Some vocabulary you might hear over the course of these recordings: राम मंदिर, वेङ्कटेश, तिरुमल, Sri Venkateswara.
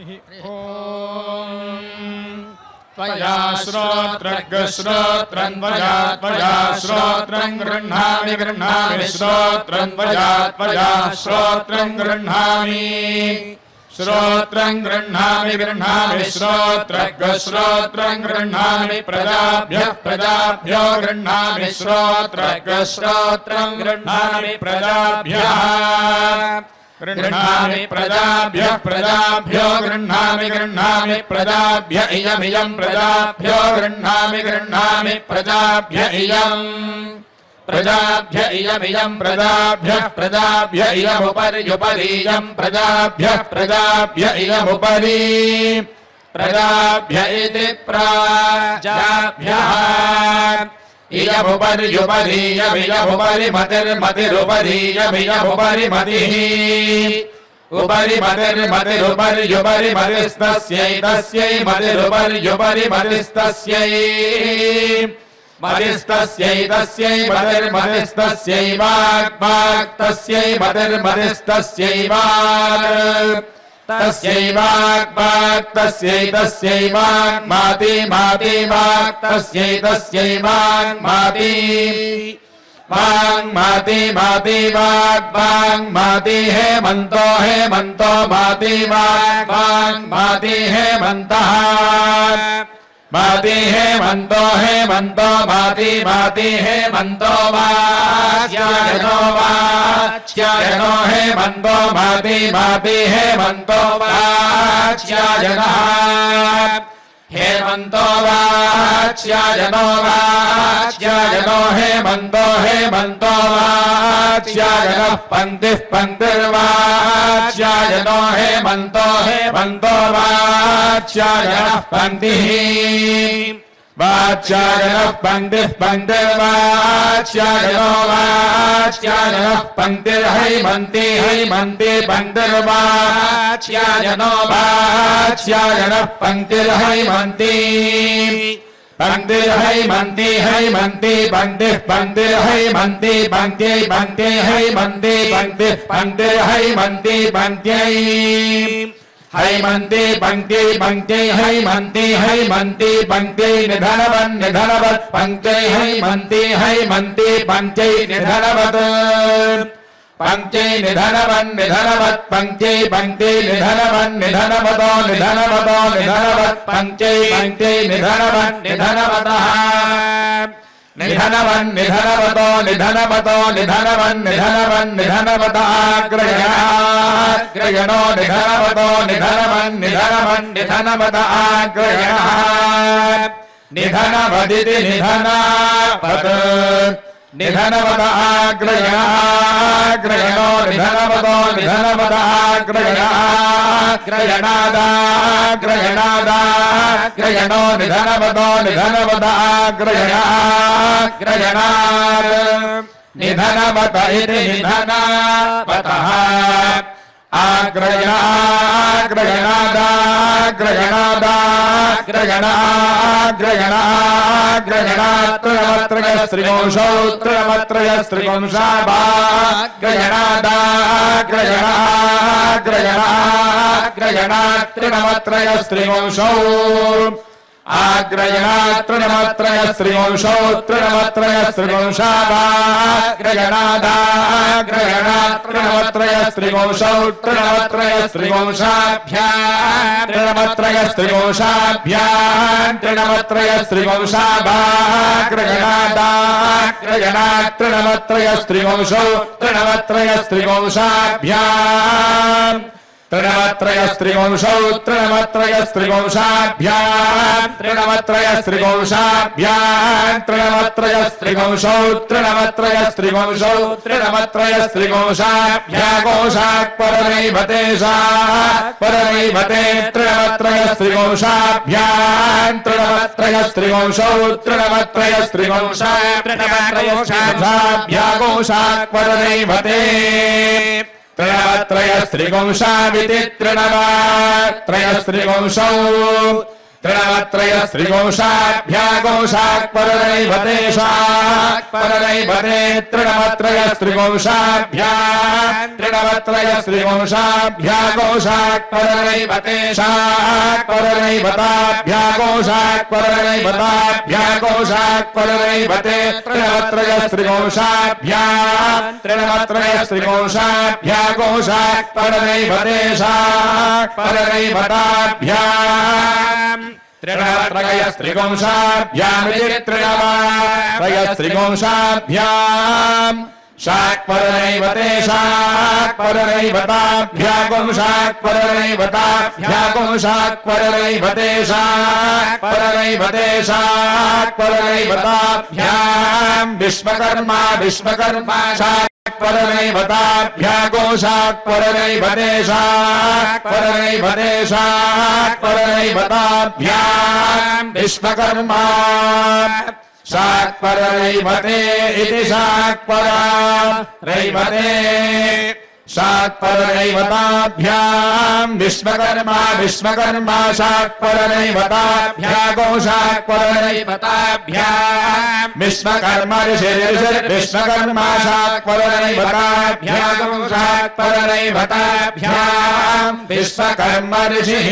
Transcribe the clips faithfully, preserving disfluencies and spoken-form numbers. त्वया श्रोत्रग्गश्रोत्रं त्वया त्वया श्रोत्रं गृह्णामि गृह्णामि श्रोत्रं त्वया त्वया श्रोत्रं गृह्णामि श्रोत्रं गृह्णामि गृह्णामि श्रोत्रग्गश्रोत्रं गृह्णामि प्रजाभ्यः प्रजाभ्यो गृह्णामि श्रोत्रग्गश्रोत्रं गृह्णामि प्रजाभ्यः गृह्णामि प्रजाभ्यः प्रजाभ्यो गृह्णामि गृह्णामि प्रजाभ्य इयम् इयम् प्रजाभ्यो गृह्णामि गृह्णामि प्रजाभ्य इयम् प्रजाभ्य इयम् इयम् प्रजाभ्यः प्रजाभ्य इयमुपरि उपरि इयम् प्रजाभ्यः प्रजाभ्य इयमुपरि प्रजाभ्य इति प्रजाभ्यः इयमुपरि उपरि इयमुपरि मतिर्मतिरुपरि इयमुपरि मतिः उपरि मतिर्मतिरुपरि उपरि मतिस्तस्यै तस्यै मतिरुपरि उपरि मतिस्तस्यै मतिस्तस्यै तस्यै मतिर्मतिस्तस्यै वाग्वाग्तस्यै मतिर्मतिस्तस्यै वाग् तस्यै वाग्वाक् तस्यै तस्यै वाग्माति माति वाक् तस्यै तस्यै वाग्माति वाग्माति माति वाग्वाग्माति हेमन्तो हेमन्तो माति वाग्वाग्माति हेमन्तः माति हेमन्तो हेमन्तो माति माति हेमन्तो वाच्ययनो वाच्ययनो हेमन्तो माति माति हेमन्तो वाच्ययनः हेमन्तो वाच्ययनो वाच्ययनो हेमन्तो हेमन्तो वाच्ययनः पङ्क्तिः पङ्क्तिर्वाच्ययनो हेमन्तो हेमन्तो वाच्ययनः पङ्क्तिः वाच्ययनः पङ्क्तिः पङ्क्तिर्वाच्ययनो वाच्ययनः पङ्क्तिर्हैमन्ति हैमन्ति पङ्क्तिर्वाच्ययनो वाच्ययनः पङ्क्तिर्हैमन्ति पङ्क्तिर्हैमन्ति हैमन्ति पङ्क्तिः पङ्क्तिर्हैमन्ति पङ्क्त्यै पङ्क्त्यै हैमन्ति पङ्क्तिः पङ्क्तिर्हैमन्ति पङ्क्त्यै हैमन्ति पङ्क्त्यै पङ्क्त्यै हैमन्ति हैमन्ति पङ्क्त्यै निधनवन् निधनवत् पङ्क्त्यै हैमन्ति हैमन्ति पङ्क्त्यै निधनवत् पङ्क्त्यै निधनवन् निधनवत् पङ्क्त्यै पङ्क्त्यै निधनवन् निधनवतो निधनवतो निधनवत् पङ्क्त्यै पङ्क्त्यै निधनवन् निधनवतः निधनवन् निधनवतो निधनवतो निधनवन् निधनवन् निधनवताग्रयणो निधनवतो निधनवन् निधनवन् निधनवताग्रयण निधनवदिति निधनवत् निधनवताग्रयणो निधनवतो निधनवताग्रयणादाग्रयणादा ग्रहणो निधनवतो निधनवताग्रयणा निधनवत इति निधनवतः आग्रयणाग्रयणादाग्रयणाग्रयणात्रयस्त्रिवंशौ आग्रयणात्रिवंशौ त्रिवंशावाग्रयणादाग्रयणात्रिवंशौ त्रिवंशाभ्यात्रिवंशाभ्यात्रिवंशाभ्यात्रिवंशाभ्यात्रिवंशौ त्रिवंशाभ्याम् त्रिनवत्रयस्त्रिवंशौ त्रिनवत्रयस्त्रिवंशाभ्यां त्रिनवत्रयस्त्रिवंशाभ्यां त्रिनवत्रयस्त्रिवंशौ त्रिनवत्रयस्त्रिवंशौ त्रिनवत्रयस्त्रिवंशाभ्यागोशाक्परनैवतेषा परनैवते त्रिनवत्रयस्त्रिवंशाभ्यां त्रिनवत्रयस्त्रिवंशौ त्रिनवत्रयस्त्रिवंशा त्रिनवत्रयस्त्रिवंशाभ्यागोशाक्परनैवते त्रयस्त्रिवंशाविति त्रिनवत्रयस्त्रिवंशौ तृणवत्रय स्त्रीगोशाभ्यागोशाक् परदैवतेशाक् परदैवते तृणवत्रय स्त्रीगोशाभ्यां तृणवत्रय स्त्रीगोशाभ्यागोशाक् परदैवतेशाक् परदैवताभ्यागोशाक् परदैवताभ्यागोशाक् परदैवते तृणवत्रय स्त्रीगोशाभ्यां तृणवत्रय स्त्रीगोशाभ्यागोशाक् परदैवतेशाक् परदैवताभ्यां त्रिणवत्रय स्त्रीगोशाभ्याम त्रिणवत्रय स्त्रीगोशाभ्याम शाक् परदैवते शाक् परदैवताभ्यागं शाक् परदैवताभ्यागं शाक् परदैवते शाक् परदैवते शाक् परदैवताभ्यां विश्वकर्मा विश्वकर्मा शाक् परदैवताभ्यागोशाक् परदैवतेशाक् परदैवतेशाक् परदैवताभ्यां विश्वकर्मा शाक् परदैवते इति शाक् परदैवते शाक् परदैवताभ्यां विश्वकर्मा विश्वकर्मा शाक् परदैवताभ्यागोशाक् परदैवताभ्यां विश्वकर्मा ऋषिर्षिर् विश्वकर्मा शाक् परदैवताभ्यागोशाक् परदैवताभ्यां विश्वकर्मा ऋषिः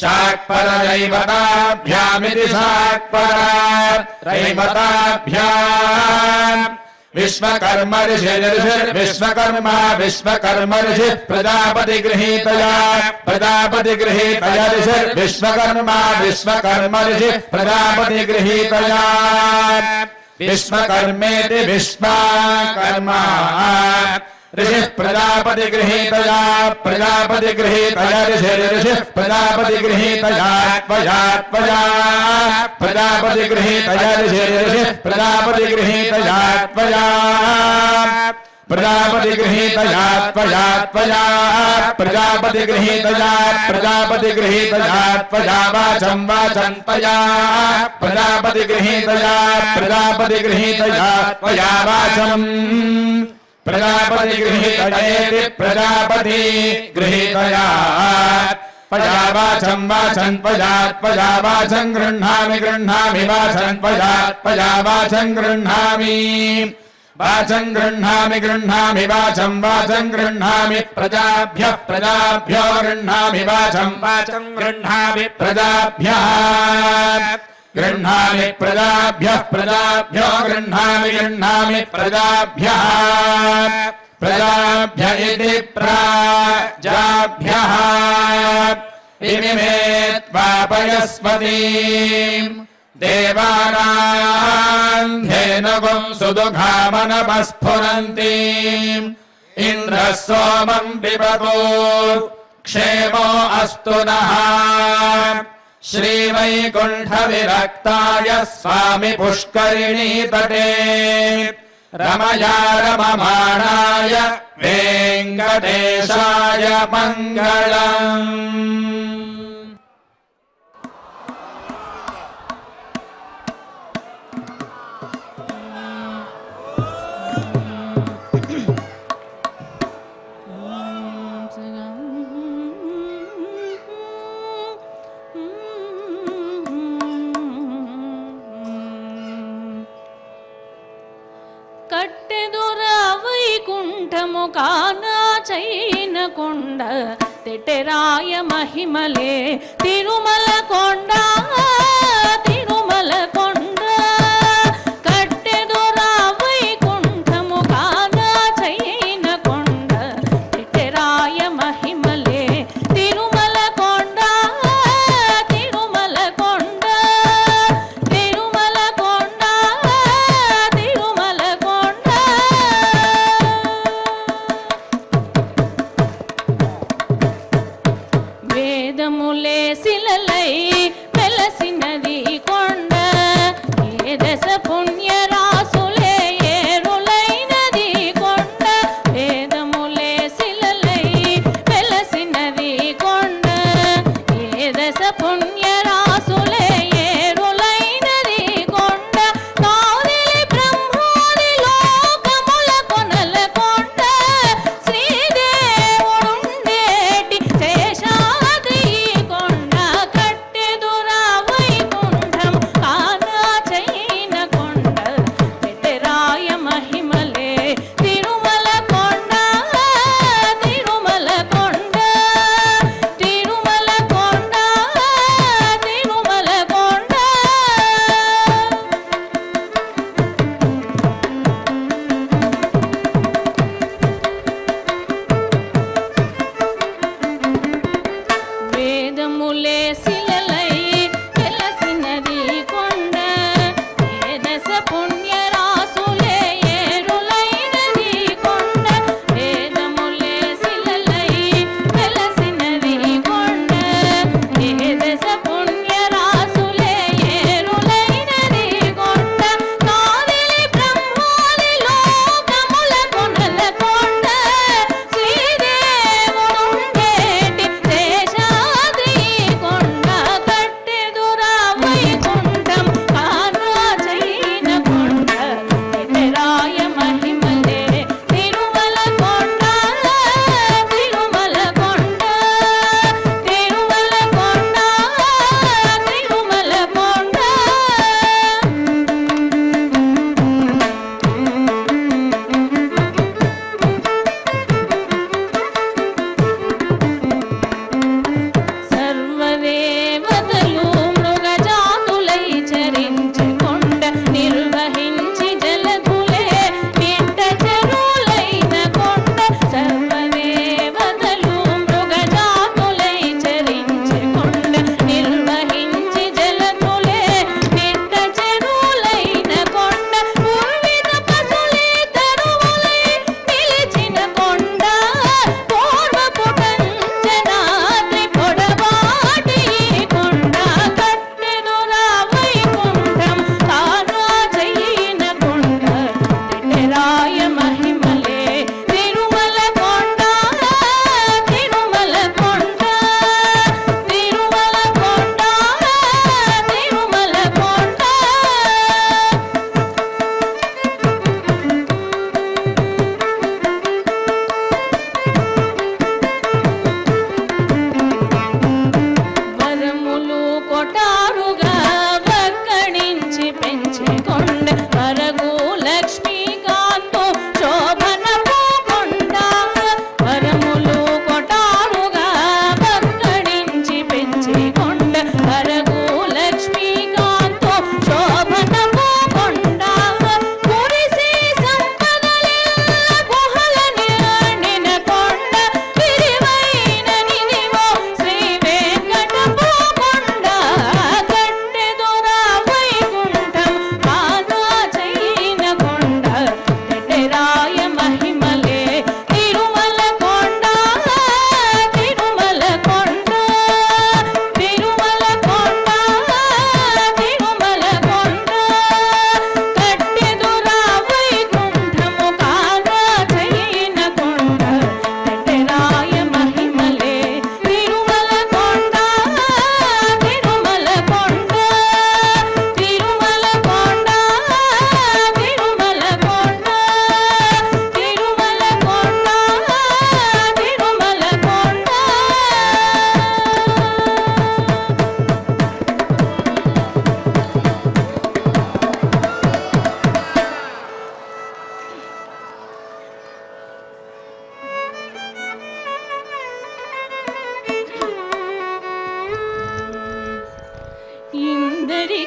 शाक् परदैवताभ्यामिति शाक् परदैवताभ्यां विश्वकर्म ऋषि ऋषि विश्वकर्मा विश्वकर्म ऋषि प्रजापति गृहीतया प्रजापति गृहीतया ऋषि विश्वकर्मा विश्वकर्म ऋषि प्रजापति गृहीतया विश्वकर्मेति विश्वकर्मा ऋषि प्रजापति गृहीतया प्रजापति गृहीतया ऋषि ऋषि प्रजापति गृहीतया त्वया त्वया प्रजापति गृहीतया ऋषि ऋषि प्रजापति गृहीतया त्वया प्रजापति गृहीतया त्वया त्वया प्रजापति गृहीतया प्रजापति गृहीतया त्वया वाचं वाचं त्वया प्रजापति गृहीतया प्रजापति गृहीतया त्वया वाचम् प्रजापति गृहीतये प्रजापति गृहीतया पजावाचं वाचं पजात् पजावाचं गृह्णामि गृह्णामि वाचं पजात् पजावाचं गृह्णामि वाचं गृह्णामि गृह्णामि वाचं वाचं गृह्णामि प्रजाभ्यः प्रजाभ्यो गृह्णामि वाचं वाचं गृह्णामि प्रजाभ्यः गृह्णामि प्रजाभ्यः प्रजाभ्यो गृह्णामि गृह्णामि प्रजाभ्यः प्रजाभ्य इति प्रजाभ्यः इमे त्वा बृहस्पतिम् देवानां धेनुगुं सुदुघामनमस्फुरन्तीम् इन्द्रः सोमं पिबतु क्षेमो अस्तु नः श्रीवैकुण्ठविरक्ताय स्वामि पुष्करिणी तटे रमया रममाणाय वेङ्कटेशाय मङ्गलम्। चैनकोंड तेटेराय महिमले तिरुमल कोंड तिरुमल कोंड कट्टेदोरा वैकुंठ मुखान चैनकोंड तेटेराय महिमले तिरुमल कोंड तिरुमल कोंड तिरुमल कोंड तिरुमल कोंड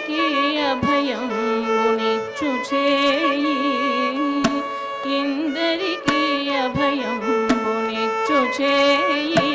की अभयं बुनिच्चुचेयि इंदरी की अभयं बुनिच्चुचेयि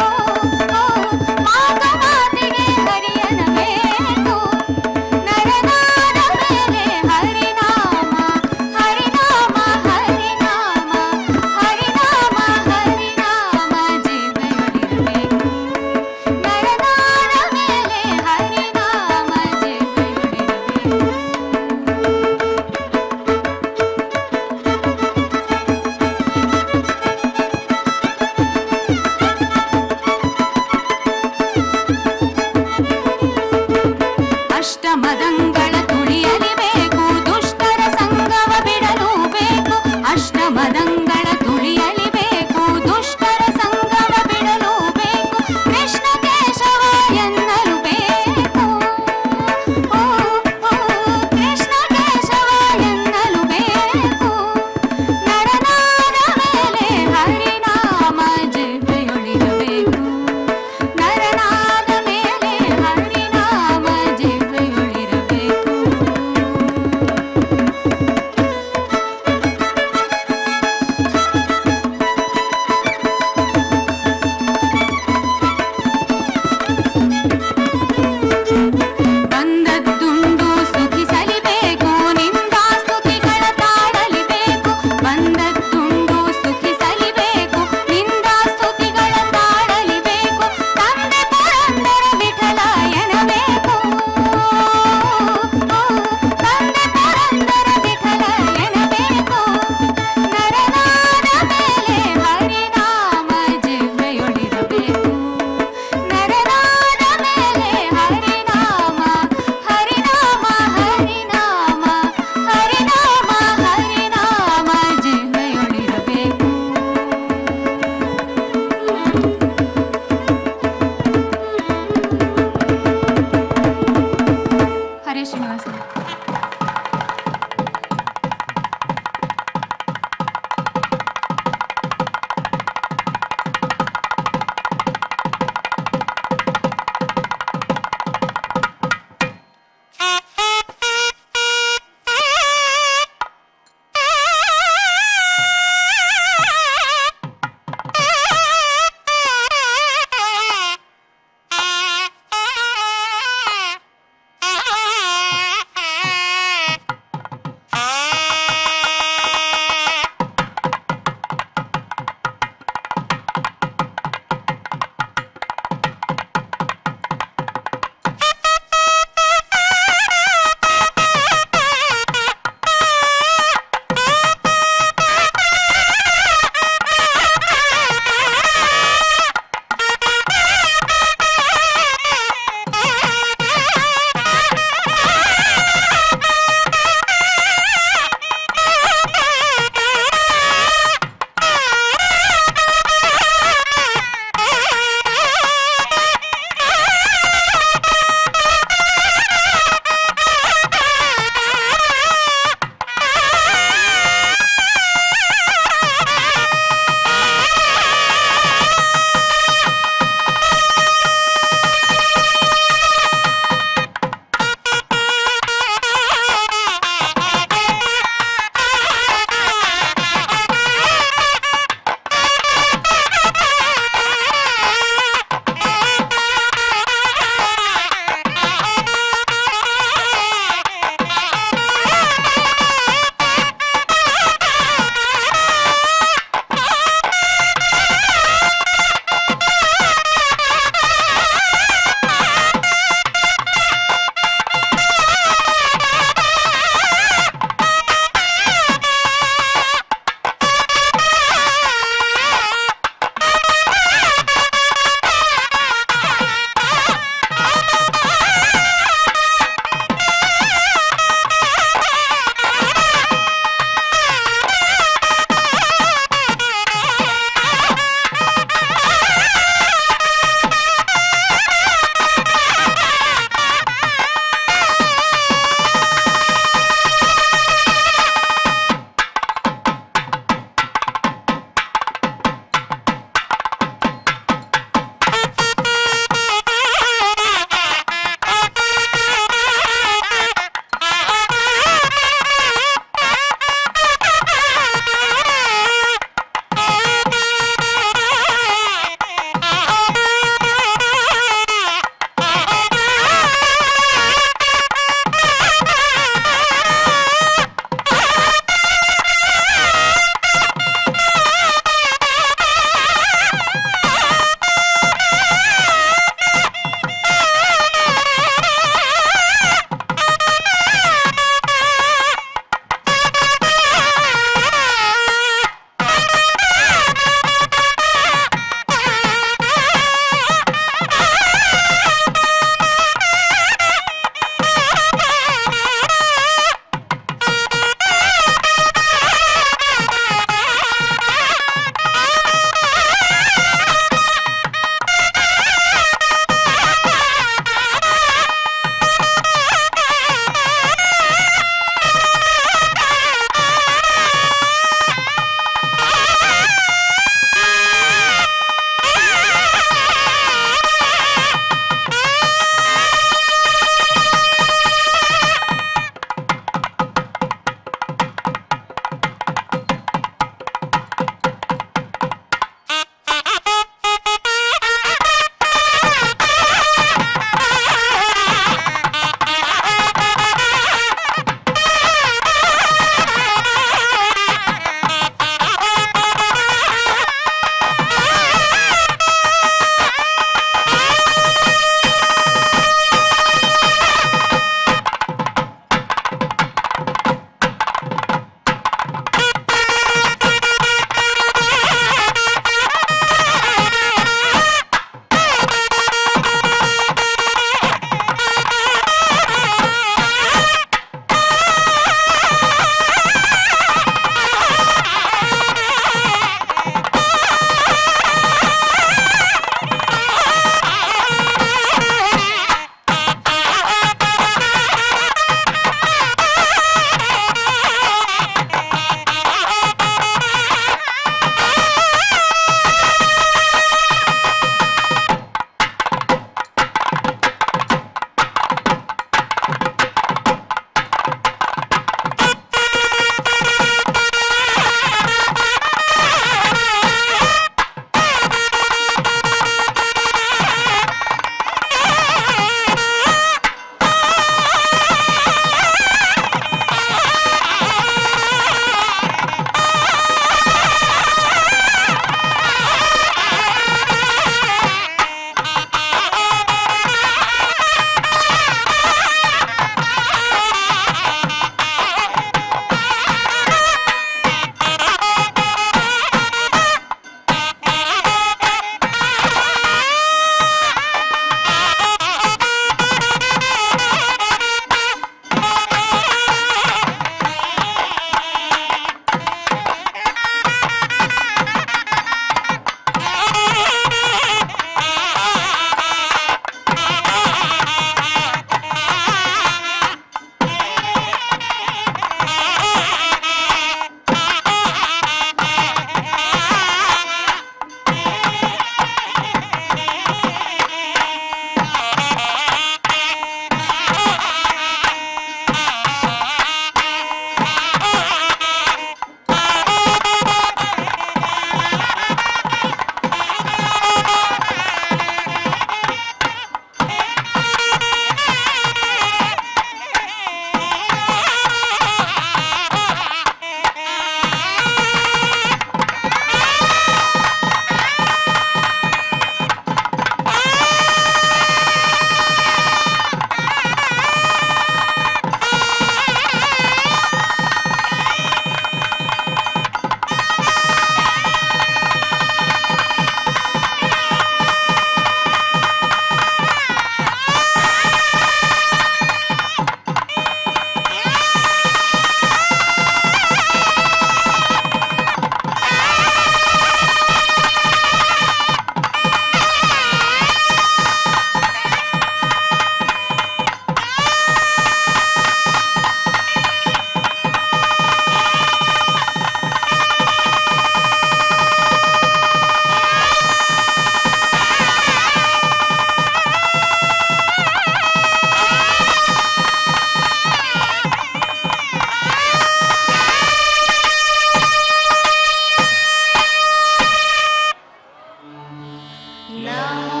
नमो